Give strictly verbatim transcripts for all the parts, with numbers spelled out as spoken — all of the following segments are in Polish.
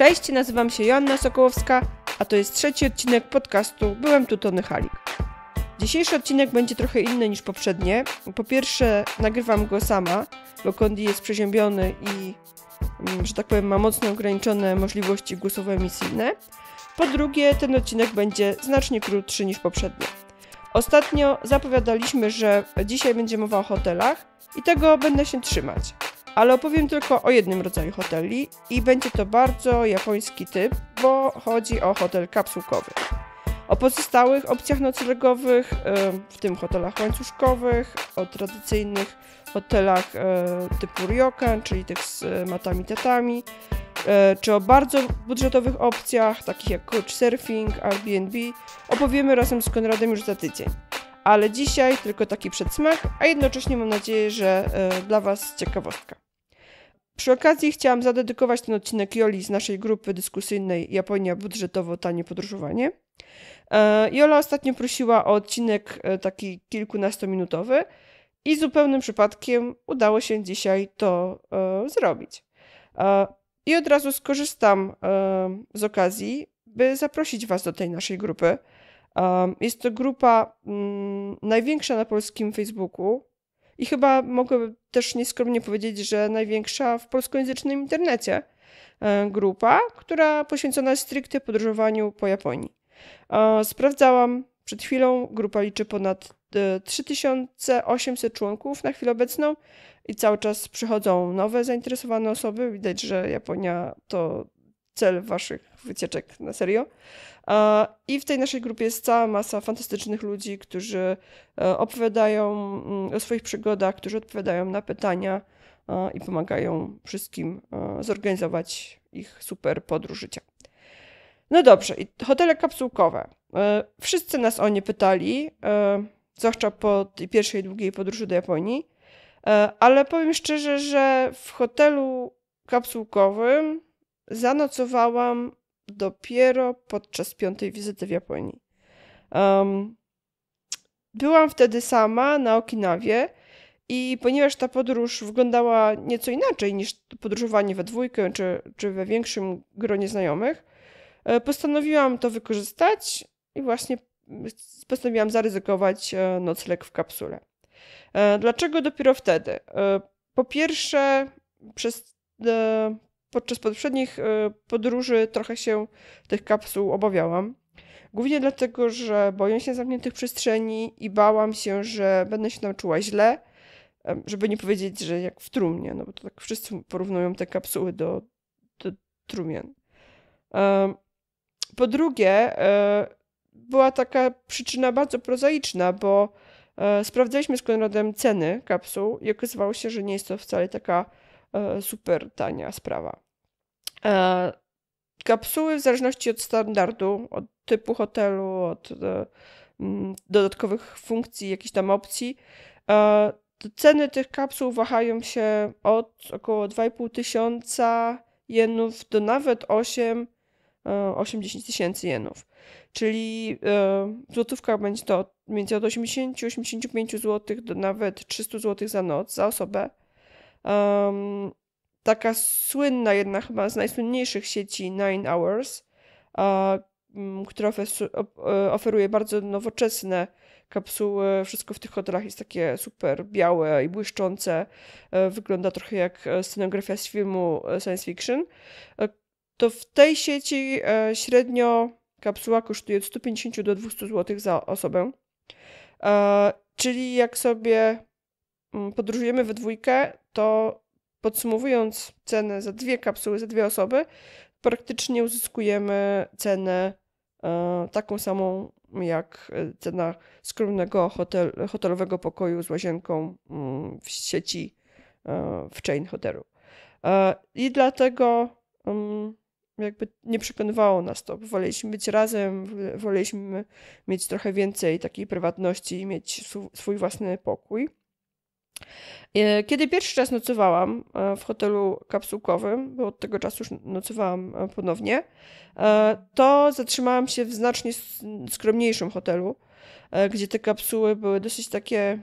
Cześć, nazywam się Joanna Sokołowska, a to jest trzeci odcinek podcastu Byłem tu Tony Halik. Dzisiejszy odcinek będzie trochę inny niż poprzednie. Po pierwsze, nagrywam go sama, bo Kondi jest przeziębiony i, że tak powiem, ma mocno ograniczone możliwości głosowo-emisyjne. Po drugie, ten odcinek będzie znacznie krótszy niż poprzednie. Ostatnio zapowiadaliśmy, że dzisiaj będzie mowa o hotelach i tego będę się trzymać. Ale opowiem tylko o jednym rodzaju hoteli i będzie to bardzo japoński typ, bo chodzi o hotel kapsułkowy. O pozostałych opcjach noclegowych, w tym hotelach łańcuszkowych, o tradycyjnych hotelach typu Ryokan, czyli tych z matami, tatami, czy o bardzo budżetowych opcjach, takich jak Couchsurfing, Airbnb, opowiemy razem z Konradem już za tydzień. Ale dzisiaj tylko taki przedsmak, a jednocześnie mam nadzieję, że y, dla Was ciekawostka. Przy okazji chciałam zadedykować ten odcinek Joli z naszej grupy dyskusyjnej Japonia budżetowo, tanie podróżowanie. Y, Jola ostatnio prosiła o odcinek y, taki kilkunastominutowy i zupełnym przypadkiem udało się dzisiaj to y, zrobić. Y, I od razu skorzystam y, z okazji, by zaprosić Was do tej naszej grupy. Jest to grupa mm, największa na polskim Facebooku i chyba mogę też nieskromnie powiedzieć, że największa w polskojęzycznym internecie e, grupa, która poświęcona jest stricte podróżowaniu po Japonii. E, sprawdzałam przed chwilą, grupa liczy ponad e, trzy tysiące osiemset członków na chwilę obecną i cały czas przychodzą nowe zainteresowane osoby. Widać, że Japonia to cel waszych wycieczek, na serio. I w tej naszej grupie jest cała masa fantastycznych ludzi, którzy opowiadają o swoich przygodach, którzy odpowiadają na pytania i pomagają wszystkim zorganizować ich super podróż życia. No dobrze, i hotele kapsułkowe. Wszyscy nas o nie pytali, zwłaszcza po tej pierwszej długiej podróży do Japonii, ale powiem szczerze, że w hotelu kapsułkowym zanocowałam dopiero podczas piątej wizyty w Japonii. Um, byłam wtedy sama na Okinawie i ponieważ ta podróż wyglądała nieco inaczej niż podróżowanie we dwójkę czy, czy we większym gronie znajomych, postanowiłam to wykorzystać i właśnie postanowiłam zaryzykować nocleg w kapsule. Dlaczego dopiero wtedy? Po pierwsze, przez Podczas poprzednich podróży trochę się tych kapsuł obawiałam. Głównie dlatego, że boję się zamkniętych przestrzeni i bałam się, że będę się tam czuła źle, żeby nie powiedzieć, że jak w trumnie, no bo to tak wszyscy porównują te kapsuły do, do trumien. Po drugie, była taka przyczyna bardzo prozaiczna, bo sprawdzaliśmy z Konradem ceny kapsuł i okazywało się, że nie jest to wcale taka super tania sprawa. Kapsuły w zależności od standardu, od typu hotelu, od dodatkowych funkcji, jakichś tam opcji, ceny tych kapsuł wahają się od około dwa i pół tysiąca jenów do nawet osiem do dziesięciu tysięcy jenów. Czyli w złotówkach będzie to między od osiemdziesięciu do osiemdziesięciu pięciu zł do nawet trzystu zł za noc, za osobę. Um, taka słynna, jedna chyba z najsłynniejszych sieci Nine Hours, um, która ofesu, op, oferuje bardzo nowoczesne kapsuły. Wszystko w tych hotelach jest takie super białe i błyszczące. Um, wygląda trochę jak scenografia z filmu science fiction. Um, to w tej sieci um, średnio kapsuła kosztuje od stu pięćdziesięciu do dwustu zł za osobę. Um, czyli jak sobie podróżujemy we dwójkę, to podsumowując cenę za dwie kapsuły, za dwie osoby, praktycznie uzyskujemy cenę e, taką samą jak cena skromnego hotel, hotelowego pokoju z łazienką m, w sieci, e, w chain hotelu. E, I dlatego m, jakby nie przekonywało nas to. Woleliśmy być razem, woleliśmy mieć trochę więcej takiej prywatności i mieć su, swój własny pokój. Kiedy pierwszy raz nocowałam w hotelu kapsułkowym, bo od tego czasu już nocowałam ponownie, to zatrzymałam się w znacznie skromniejszym hotelu, gdzie te kapsuły były dosyć takie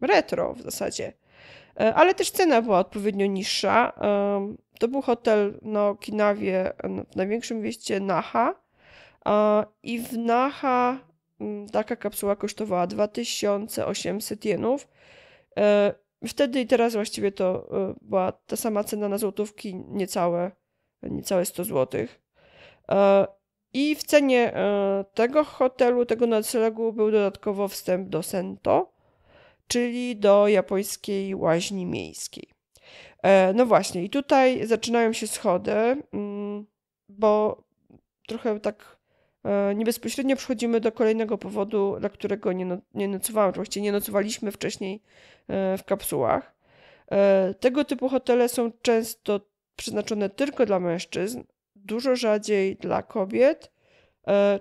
retro w zasadzie. ale też cena była odpowiednio niższa. To był hotel na Okinawie, w największym mieście Naha, i w Naha taka kapsuła kosztowała dwa tysiące osiemset jenów. Wtedy i teraz właściwie to była ta sama cena na złotówki, niecałe, niecałe sto złotych. I w cenie tego hotelu, tego noclegu był dodatkowo wstęp do Sento, czyli do japońskiej łaźni miejskiej. No właśnie, i tutaj zaczynają się schody, bo trochę tak nie bezpośrednio przechodzimy do kolejnego powodu, dla którego nie, no, nie nocowałam, właściwie nie nocowaliśmy wcześniej w kapsułach. Tego typu hotele są często przeznaczone tylko dla mężczyzn, dużo rzadziej dla kobiet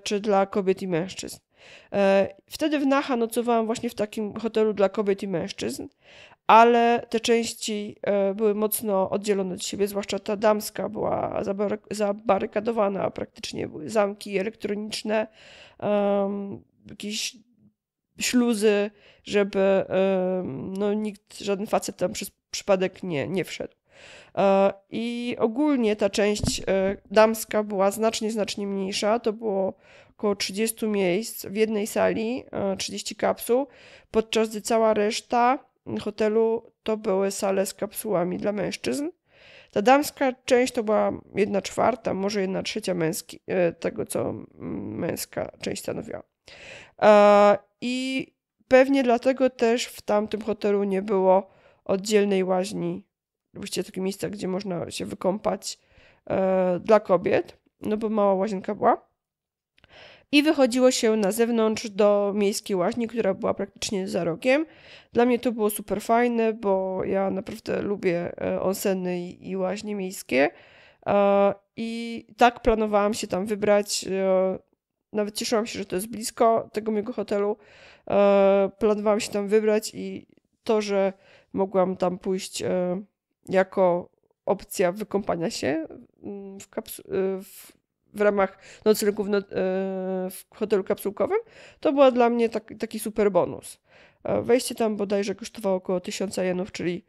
czy dla kobiet i mężczyzn. Wtedy w Naha nocowałam właśnie w takim hotelu dla kobiet i mężczyzn, ale te części były mocno oddzielone od siebie, zwłaszcza ta damska była zabarykadowana, praktycznie były zamki elektroniczne, jakieś śluzy, żeby no, nikt, żaden facet tam przez przypadek nie, nie wszedł. I ogólnie ta część damska była znacznie, znacznie mniejsza. To było około trzydzieści miejsc w jednej sali, trzydzieści kapsuł, podczas gdy cała reszta hotelu to były sale z kapsułami dla mężczyzn. Ta damska część to była jedna czwarta, może jedna trzecia męski, tego, co męska część stanowiła. I pewnie dlatego też w tamtym hotelu nie było oddzielnej łaźni, oczywiście takie miejsca, gdzie można się wykąpać e, dla kobiet, no bo mała łazienka była. I wychodziło się na zewnątrz do miejskiej łaźni, która była praktycznie za rogiem. Dla mnie to było super fajne, bo ja naprawdę lubię onseny i, i łaźnie miejskie. E, I tak planowałam się tam wybrać. E, nawet cieszyłam się, że to jest blisko tego mojego hotelu. E, planowałam się tam wybrać i to, że mogłam tam pójść E, jako opcja wykąpania się w, kapsu- w, w ramach noclegu w, no- w hotelu kapsułkowym, to była dla mnie tak, taki super bonus. Wejście tam bodajże kosztowało około tysiąc jenów, czyli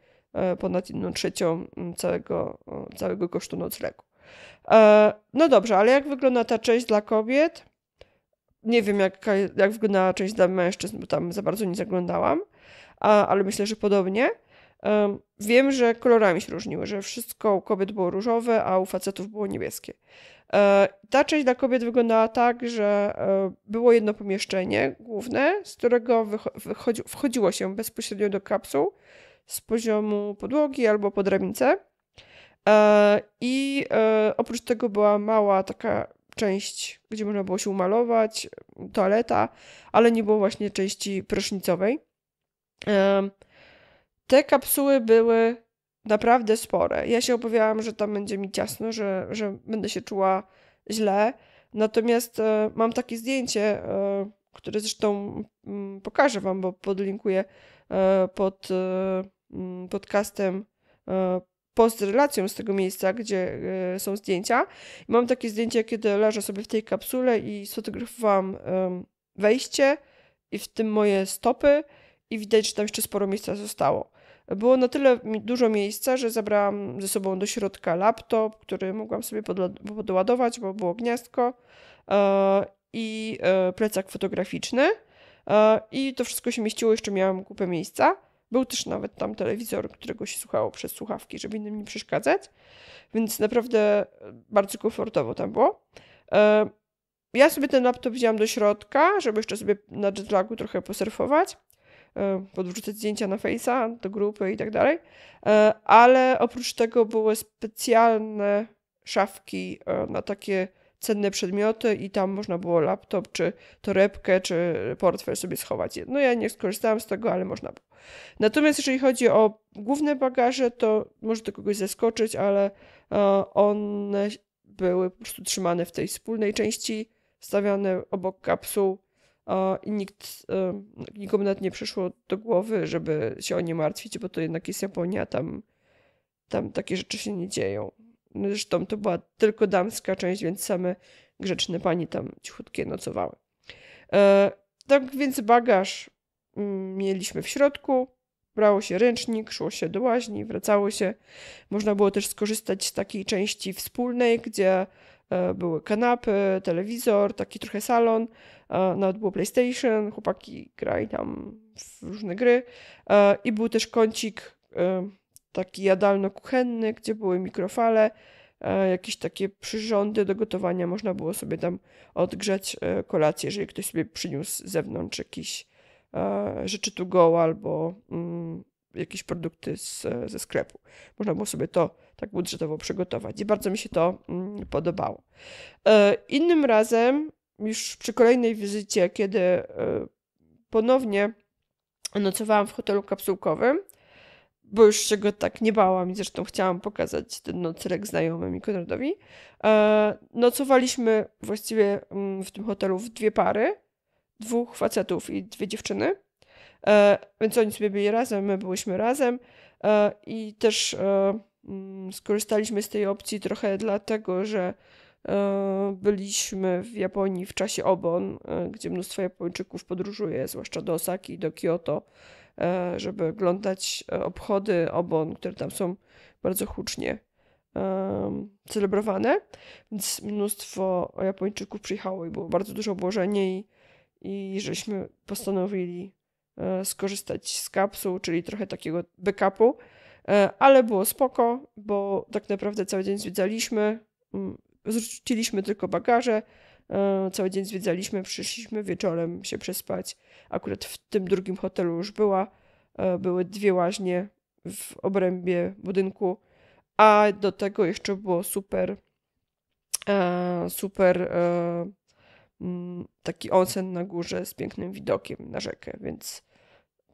ponad jedną trzecią całego, całego kosztu noclegu. No dobrze, ale jak wygląda ta część dla kobiet? Nie wiem, jak, jak wyglądała część dla mężczyzn, bo tam za bardzo nie zaglądałam, a, ale myślę, że podobnie. Wiem, że kolorami się różniły, że wszystko u kobiet było różowe, a u facetów było niebieskie. Ta część dla kobiet wyglądała tak, że było jedno pomieszczenie główne, z którego wychodzi- wchodziło się bezpośrednio do kapsuł z poziomu podłogi albo po drabince. I oprócz tego była mała taka część, gdzie można było się umalować, toaleta, ale nie było właśnie części prysznicowej. Te kapsuły były naprawdę spore. Ja się obawiałam, że tam będzie mi ciasno, że, że będę się czuła źle. Natomiast e, mam takie zdjęcie, e, które zresztą m, pokażę wam, bo podlinkuję e, pod e, podcastem, e, post relacją z tego miejsca, gdzie e, są zdjęcia. I mam takie zdjęcie, kiedy leżę sobie w tej kapsule i sfotografowałam e, wejście i w tym moje stopy i widać, że tam jeszcze sporo miejsca zostało. Było na tyle dużo miejsca, że zabrałam ze sobą do środka laptop, który mogłam sobie podładować, bo było gniazdko, i plecak fotograficzny. I to wszystko się mieściło, jeszcze miałam kupę miejsca. Był też nawet tam telewizor, którego się słuchało przez słuchawki, żeby innym nie przeszkadzać. Więc naprawdę bardzo komfortowo tam było. Ja sobie ten laptop wzięłam do środka, żeby jeszcze sobie na jetlagu trochę posurfować, podwrzucać zdjęcia na Face'a, do grupy i tak dalej, ale oprócz tego były specjalne szafki na takie cenne przedmioty i tam można było laptop, czy torebkę, czy portfel sobie schować. No ja nie skorzystałam z tego, ale można było. Natomiast jeżeli chodzi o główne bagaże, to może to kogoś zaskoczyć, ale one były po prostu trzymane w tej wspólnej części, stawiane obok kapsuł, i nikt, nikomu nawet nie przyszło do głowy, żeby się o nie martwić, bo to jednak jest Japonia, tam, tam takie rzeczy się nie dzieją. Zresztą to była tylko damska część, więc same grzeczne pani tam cichutkie nocowały. Tak więc bagaż mieliśmy w środku, brało się ręcznik, szło się do łaźni, wracało się. Można było też skorzystać z takiej części wspólnej, gdzie były kanapy, telewizor, taki trochę salon, nawet było PlayStation, chłopaki grali tam w różne gry i był też kącik taki jadalno-kuchenny, gdzie były mikrofale, jakieś takie przyrządy do gotowania, można było sobie tam odgrzać kolację, jeżeli ktoś sobie przyniósł z zewnątrz jakieś rzeczy to go albo mm, jakieś produkty z, ze sklepu. Można było sobie to tak budżetowo przygotować i bardzo mi się to mm, podobało. E, innym razem, już przy kolejnej wizycie, kiedy e, ponownie nocowałam w hotelu kapsułkowym, bo już się go tak nie bałam i zresztą chciałam pokazać ten nocleg znajomym i Konradowi, e, nocowaliśmy właściwie m, w tym hotelu w dwie pary, dwóch facetów i dwie dziewczyny, e, więc oni sobie byli razem, my byliśmy razem e, i też e, m, skorzystaliśmy z tej opcji trochę dlatego, że e, byliśmy w Japonii w czasie Obon, e, gdzie mnóstwo Japończyków podróżuje, zwłaszcza do Osaki i do Kyoto, e, żeby oglądać obchody Obon, które tam są bardzo hucznie e, celebrowane, więc mnóstwo Japończyków przyjechało i było bardzo duże obłożenie i I żeśmy postanowili e, skorzystać z kapsuł, czyli trochę takiego backupu, e, ale było spoko, bo tak naprawdę cały dzień zwiedzaliśmy, mm, zrzuciliśmy tylko bagaże, e, cały dzień zwiedzaliśmy, przyszliśmy wieczorem się przespać. Akurat w tym drugim hotelu już była, e, były dwie łaźnie w obrębie budynku, a do tego jeszcze było super, e, super... E, taki onsen na górze z pięknym widokiem na rzekę, więc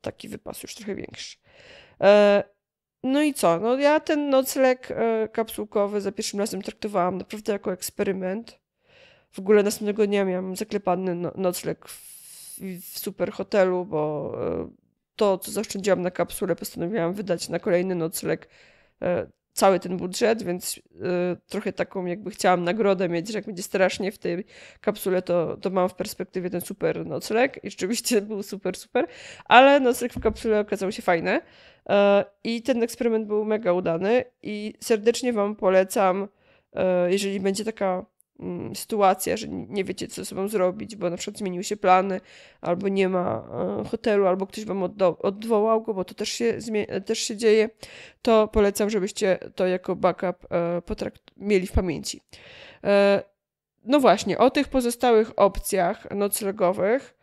taki wypas już trochę większy. No i co? No ja ten nocleg kapsułkowy za pierwszym razem traktowałam naprawdę jako eksperyment. W ogóle następnego dnia miałam zaklepany nocleg w, w super hotelu, bo to, co zaoszczędziłam na kapsule, postanowiłam wydać na kolejny nocleg cały ten budżet, więc y, trochę taką jakby chciałam nagrodę mieć, że jak będzie strasznie w tej kapsule, to, to mam w perspektywie ten super nocleg i rzeczywiście był super, super, ale nocleg w kapsule okazał się fajny y, i ten eksperyment był mega udany i serdecznie wam polecam, y, jeżeli będzie taka y, sytuacja, że nie wiecie, co ze sobą zrobić, bo na przykład zmieniły się plany, albo nie ma y, hotelu, albo ktoś wam oddo- odwołał go, bo to też się, zmie- też się dzieje, to polecam, żebyście to jako backup e, potrakt- mieli w pamięci. E, no właśnie, o tych pozostałych opcjach noclegowych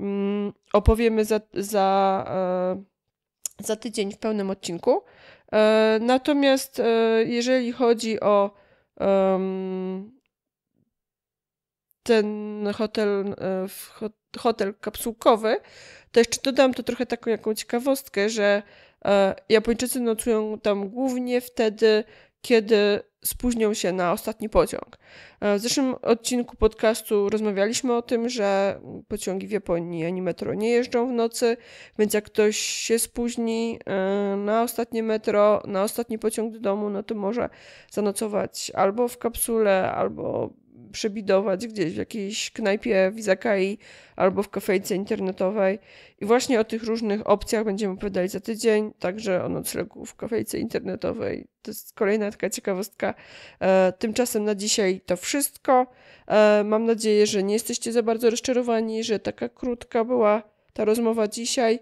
mm, opowiemy za, za, e, za tydzień w pełnym odcinku. E, natomiast e, jeżeli chodzi o um, ten hotel, hotel kapsułkowy, to jeszcze dodam to trochę taką jaką ciekawostkę, że Japończycy nocują tam głównie wtedy, kiedy spóźnią się na ostatni pociąg. W zeszłym odcinku podcastu rozmawialiśmy o tym, że pociągi w Japonii ani metro nie jeżdżą w nocy, więc jak ktoś się spóźni na ostatnie metro, na ostatni pociąg do domu, no to może zanocować albo w kapsule, albo przebidować gdzieś w jakiejś knajpie w izakaj albo w kafejce internetowej. I właśnie o tych różnych opcjach będziemy opowiadali za tydzień, także o noclegu w kafejce internetowej. To jest kolejna taka ciekawostka. E, tymczasem na dzisiaj to wszystko. E, mam nadzieję, że nie jesteście za bardzo rozczarowani, że taka krótka była ta rozmowa dzisiaj.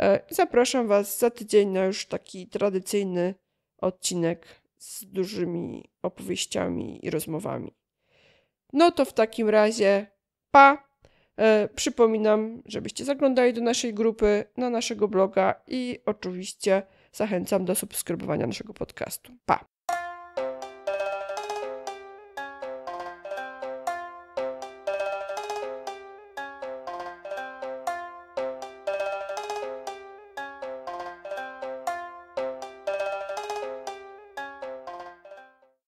E, zapraszam Was za tydzień na już taki tradycyjny odcinek z dużymi opowieściami i rozmowami. No to w takim razie pa! E, przypominam, żebyście zaglądali do naszej grupy, na naszego bloga i oczywiście zachęcam do subskrybowania naszego podcastu. Pa!